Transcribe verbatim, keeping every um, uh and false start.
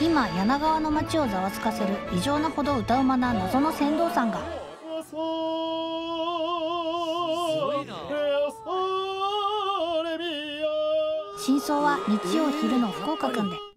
今柳川の町をざわつかせる異常なほど歌うまな謎の船頭さんが真相は日曜昼の福岡くんで。